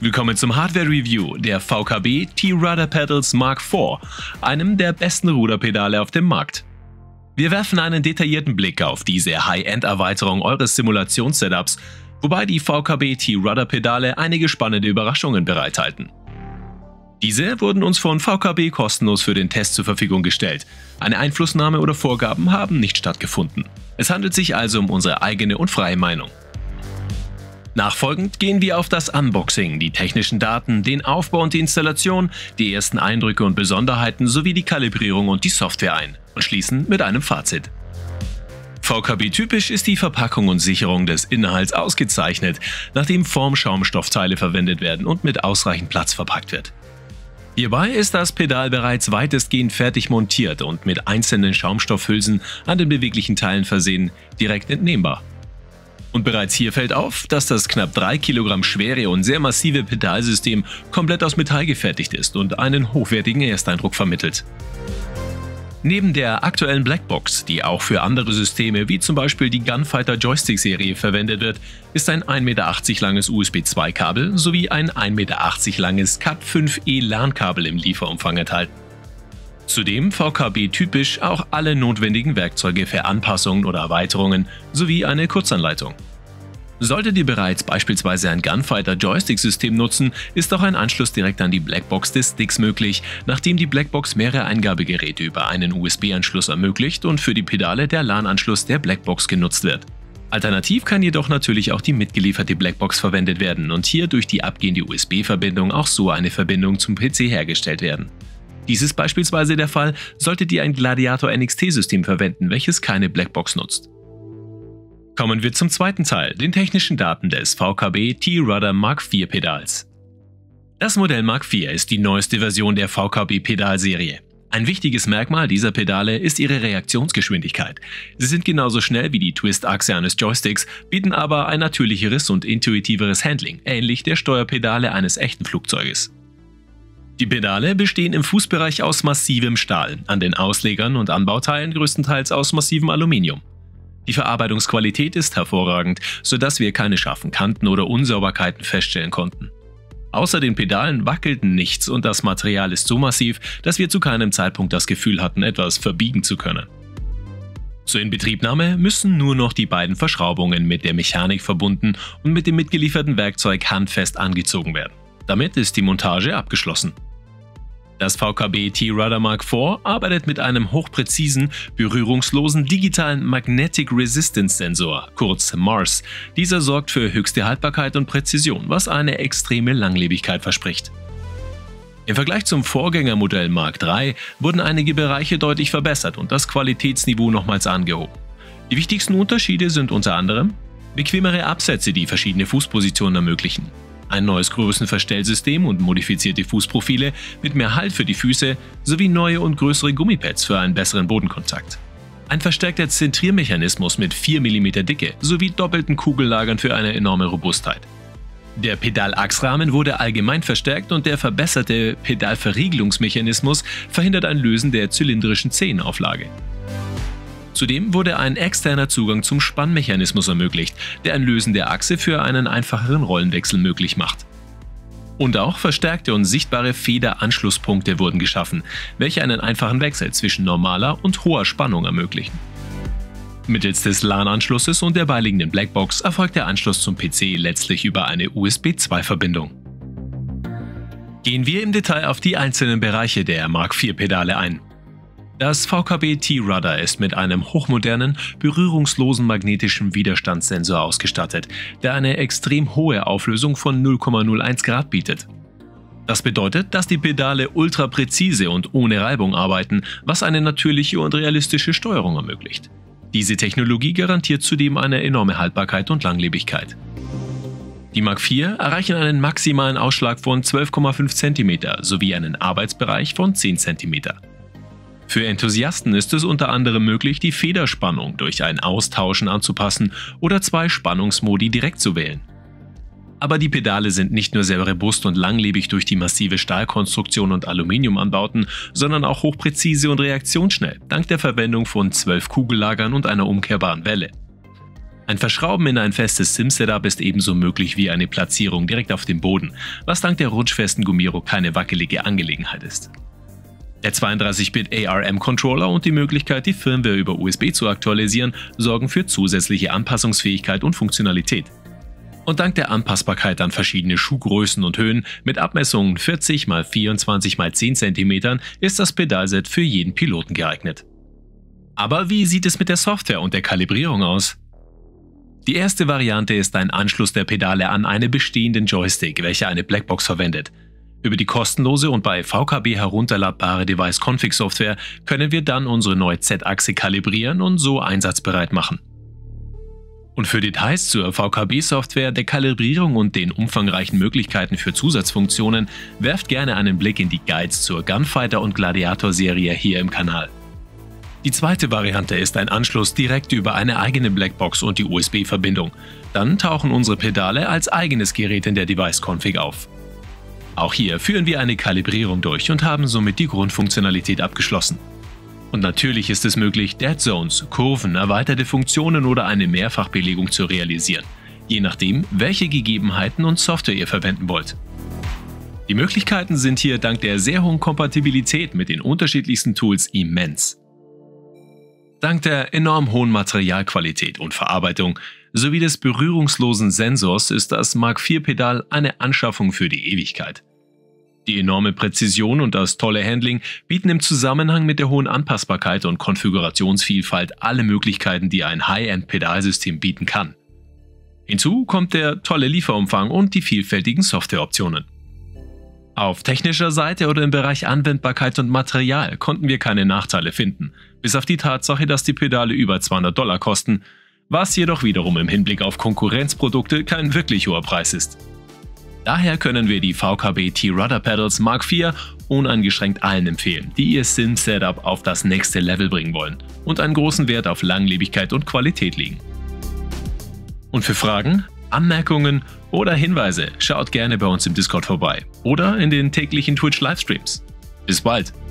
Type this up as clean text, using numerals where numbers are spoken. Willkommen zum Hardware-Review der VKB T-Rudder Pedals Mk.IV, einem der besten Ruderpedale auf dem Markt. Wir werfen einen detaillierten Blick auf diese High-End-Erweiterung eures Simulationssetups, wobei die VKB T-Rudder Pedale einige spannende Überraschungen bereithalten. Diese wurden uns von VKB kostenlos für den Test zur Verfügung gestellt. Eine Einflussnahme oder Vorgaben haben nicht stattgefunden. Es handelt sich also um unsere eigene und freie Meinung. Nachfolgend gehen wir auf das Unboxing, die technischen Daten, den Aufbau und die Installation, die ersten Eindrücke und Besonderheiten sowie die Kalibrierung und die Software ein und schließen mit einem Fazit. VKB-typisch ist die Verpackung und Sicherung des Inhalts ausgezeichnet, nachdem Formschaumstoffteile verwendet werden und mit ausreichend Platz verpackt wird. Hierbei ist das Pedal bereits weitestgehend fertig montiert und mit einzelnen Schaumstoffhülsen an den beweglichen Teilen versehen direkt entnehmbar. Und bereits hier fällt auf, dass das knapp 3 Kilogramm schwere und sehr massive Pedalsystem komplett aus Metall gefertigt ist und einen hochwertigen Ersteindruck vermittelt. Neben der aktuellen Blackbox, die auch für andere Systeme wie zum Beispiel die Gunfighter Joystick Serie verwendet wird, ist ein 1,80 Meter langes USB-2-Kabel sowie ein 1,80 Meter langes Cat5e LAN-Kabel im Lieferumfang enthalten. Zudem VKB-typisch auch alle notwendigen Werkzeuge für Anpassungen oder Erweiterungen sowie eine Kurzanleitung. Solltet ihr bereits beispielsweise ein Gunfighter-Joystick-System nutzen, ist auch ein Anschluss direkt an die Blackbox des Sticks möglich, nachdem die Blackbox mehrere Eingabegeräte über einen USB-Anschluss ermöglicht und für die Pedale der LAN-Anschluss der Blackbox genutzt wird. Alternativ kann jedoch natürlich auch die mitgelieferte Blackbox verwendet werden und hier durch die abgehende USB-Verbindung auch so eine Verbindung zum PC hergestellt werden. Dies ist beispielsweise der Fall, solltet ihr ein Gladiator NXT-System verwenden, welches keine Blackbox nutzt. Kommen wir zum zweiten Teil, den technischen Daten des VKB T-Rudder Mk.IV Pedals. Das Modell Mk.IV ist die neueste Version der VKB Pedalserie. Ein wichtiges Merkmal dieser Pedale ist ihre Reaktionsgeschwindigkeit. Sie sind genauso schnell wie die Twist-Achse eines Joysticks, bieten aber ein natürlicheres und intuitiveres Handling, ähnlich der Steuerpedale eines echten Flugzeuges. Die Pedale bestehen im Fußbereich aus massivem Stahl, an den Auslegern und Anbauteilen größtenteils aus massivem Aluminium. Die Verarbeitungsqualität ist hervorragend, sodass wir keine scharfen Kanten oder Unsauberkeiten feststellen konnten. Außer den Pedalen wackelten nichts und das Material ist so massiv, dass wir zu keinem Zeitpunkt das Gefühl hatten, etwas verbiegen zu können. Zur Inbetriebnahme müssen nur noch die beiden Verschraubungen mit der Mechanik verbunden und mit dem mitgelieferten Werkzeug handfest angezogen werden. Damit ist die Montage abgeschlossen. Das VKB T-Rudder Mk.IV arbeitet mit einem hochpräzisen, berührungslosen digitalen Magnetic Resistance Sensor, kurz MARS. Dieser sorgt für höchste Haltbarkeit und Präzision, was eine extreme Langlebigkeit verspricht. Im Vergleich zum Vorgängermodell Mark III wurden einige Bereiche deutlich verbessert und das Qualitätsniveau nochmals angehoben. Die wichtigsten Unterschiede sind unter anderem bequemere Absätze, die verschiedene Fußpositionen ermöglichen, ein neues Größenverstellsystem und modifizierte Fußprofile mit mehr Halt für die Füße sowie neue und größere Gummipads für einen besseren Bodenkontakt. Ein verstärkter Zentriermechanismus mit 4 mm Dicke sowie doppelten Kugellagern für eine enorme Robustheit. Der Pedalachsrahmen wurde allgemein verstärkt und der verbesserte Pedalverriegelungsmechanismus verhindert ein Lösen der zylindrischen Zehenauflage. Zudem wurde ein externer Zugang zum Spannmechanismus ermöglicht, der ein Lösen der Achse für einen einfacheren Rollenwechsel möglich macht. Und auch verstärkte und sichtbare Federanschlusspunkte wurden geschaffen, welche einen einfachen Wechsel zwischen normaler und hoher Spannung ermöglichen. Mittels des LAN-Anschlusses und der beiliegenden Blackbox erfolgt der Anschluss zum PC letztlich über eine USB-2-Verbindung. Gehen wir im Detail auf die einzelnen Bereiche der Mk.IV-Pedale ein. Das VKB T-Rudder ist mit einem hochmodernen, berührungslosen magnetischen Widerstandssensor ausgestattet, der eine extrem hohe Auflösung von 0,01 Grad bietet. Das bedeutet, dass die Pedale ultra präzise und ohne Reibung arbeiten, was eine natürliche und realistische Steuerung ermöglicht. Diese Technologie garantiert zudem eine enorme Haltbarkeit und Langlebigkeit. Die Mk.IV erreichen einen maximalen Ausschlag von 12,5 cm sowie einen Arbeitsbereich von 10 cm. Für Enthusiasten ist es unter anderem möglich, die Federspannung durch ein Austauschen anzupassen oder 2 Spannungsmodi direkt zu wählen. Aber die Pedale sind nicht nur sehr robust und langlebig durch die massive Stahlkonstruktion und Aluminiumanbauten, sondern auch hochpräzise und reaktionsschnell, dank der Verwendung von 12 Kugellagern und einer umkehrbaren Welle. Ein Verschrauben in ein festes Sim-Setup ist ebenso möglich wie eine Platzierung direkt auf dem Boden, was dank der rutschfesten Gumiro keine wackelige Angelegenheit ist. Der 32-Bit ARM-Controller und die Möglichkeit, die Firmware über USB zu aktualisieren, sorgen für zusätzliche Anpassungsfähigkeit und Funktionalität. Und dank der Anpassbarkeit an verschiedene Schuhgrößen und Höhen mit Abmessungen 40 x 24 x 10 cm ist das Pedalset für jeden Piloten geeignet. Aber wie sieht es mit der Software und der Kalibrierung aus? Die erste Variante ist ein Anschluss der Pedale an einen bestehenden Joystick, welcher eine Blackbox verwendet. Über die kostenlose und bei VKB herunterladbare Device-Config-Software können wir dann unsere neue Z-Achse kalibrieren und so einsatzbereit machen. Und für Details zur VKB-Software, der Kalibrierung und den umfangreichen Möglichkeiten für Zusatzfunktionen werft gerne einen Blick in die Guides zur Gunfighter- und Gladiator-Serie hier im Kanal. Die zweite Variante ist ein Anschluss direkt über eine eigene Blackbox und die USB-Verbindung. Dann tauchen unsere Pedale als eigenes Gerät in der Device-Config auf. Auch hier führen wir eine Kalibrierung durch und haben somit die Grundfunktionalität abgeschlossen. Und natürlich ist es möglich, Dead Zones, Kurven, erweiterte Funktionen oder eine Mehrfachbelegung zu realisieren, je nachdem, welche Gegebenheiten und Software ihr verwenden wollt. Die Möglichkeiten sind hier dank der sehr hohen Kompatibilität mit den unterschiedlichsten Tools immens. Dank der enorm hohen Materialqualität und Verarbeitung sowie des berührungslosen Sensors ist das Mark-IV-Pedal eine Anschaffung für die Ewigkeit. Die enorme Präzision und das tolle Handling bieten im Zusammenhang mit der hohen Anpassbarkeit und Konfigurationsvielfalt alle Möglichkeiten, die ein High-End-Pedalsystem bieten kann. Hinzu kommt der tolle Lieferumfang und die vielfältigen Softwareoptionen. Auf technischer Seite oder im Bereich Anwendbarkeit und Material konnten wir keine Nachteile finden, bis auf die Tatsache, dass die Pedale über $200 kosten, was jedoch wiederum im Hinblick auf Konkurrenzprodukte kein wirklich hoher Preis ist. Daher können wir die VKB T-Rudder Pedals Mk.IV uneingeschränkt allen empfehlen, die ihr Sim-Setup auf das nächste Level bringen wollen und einen großen Wert auf Langlebigkeit und Qualität legen. Und für Fragen, Anmerkungen oder Hinweise schaut gerne bei uns im Discord vorbei oder in den täglichen Twitch-Livestreams. Bis bald!